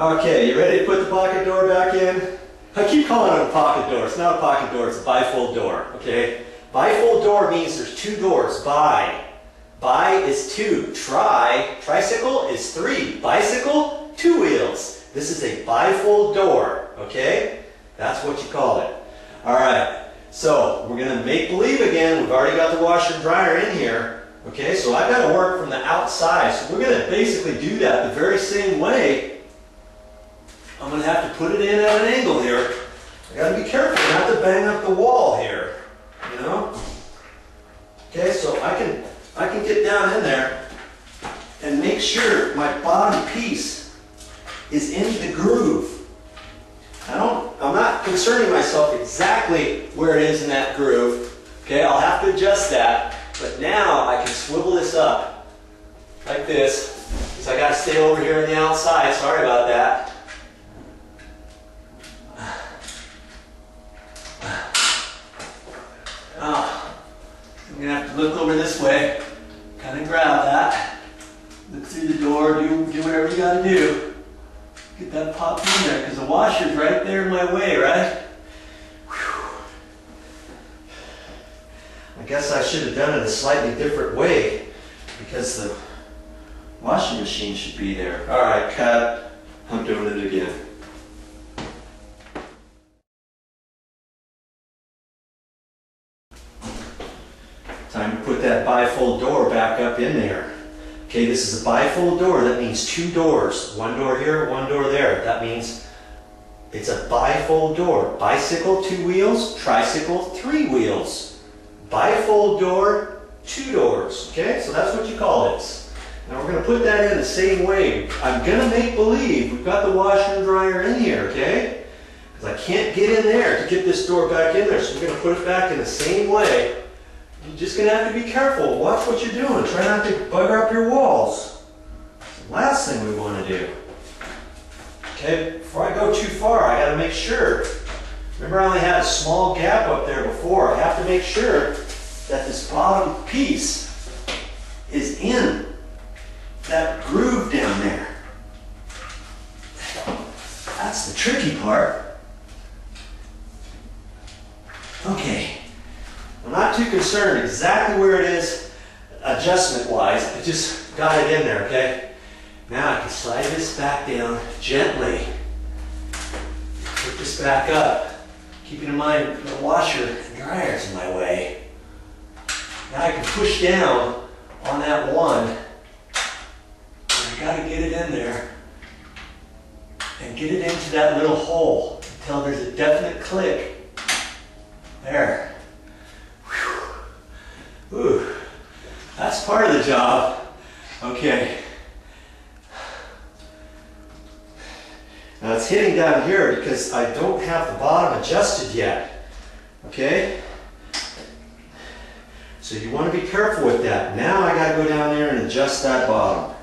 Okay, you ready to put the pocket door back in? I keep calling it a pocket door. It's not a pocket door, it's a bifold door, okay? Bifold door means there's two doors, bi. Bi is two, tricycle is three, bicycle, two wheels. This is a bifold door, okay? That's what you call it. All right, so we're gonna make believe again. We've already got the washer and dryer in here, okay? So I've gotta work from the outside. So we're gonna basically do that the very same way. I'm going to have to put it in at an angle here. I got to be careful not to bang up the wall here, you know? Okay, so I can get down in there and make sure my bottom piece is in the groove. I'm not concerning myself exactly where it is in that groove. Okay, I'll have to adjust that, but now I can swivel this up like this because I got to stay over here on the outside. Sorry about that. I'm going to have to look over this way, kind of grab that, look through the door, do whatever you got to do. Get that popped in there, because the washer's right there in my way, right? Whew. I guess I should have done it a slightly different way, because the washing machine should be there. All right, cut. I'm doing it again. Time to put that bifold door back up in there. Okay, this is a bifold door. That means two doors. One door here, one door there. That means it's a bifold door. Bicycle, two wheels. Tricycle, three wheels. Bifold door, two doors. Okay, so that's what you call this. Now we're going to put that in the same way. I'm going to make believe we've got the washer and dryer in here, okay? Because I can't get in there to get this door back in there. So we're going to put it back in the same way. You're just going to have to be careful. Watch what you're doing. Try not to bugger up your walls. It's the last thing we want to do. Okay, before I go too far, I got to make sure. Remember, I only had a small gap up there before. I have to make sure that this bottom piece is in that groove down there. That's the tricky part. Okay. I'm not too concerned exactly where it is adjustment-wise. I just got it in there, okay? Now I can slide this back down gently. Put this back up. Keeping in mind the washer and dryer is in my way. Now I can push down on that one. I gotta get it in there and get it into that little hole until there's a definite click. There. Ooh, that's part of the job. Okay. Now it's hitting down here because I don't have the bottom adjusted yet. Okay? So you want to be careful with that. Now I got to go down there and adjust that bottom.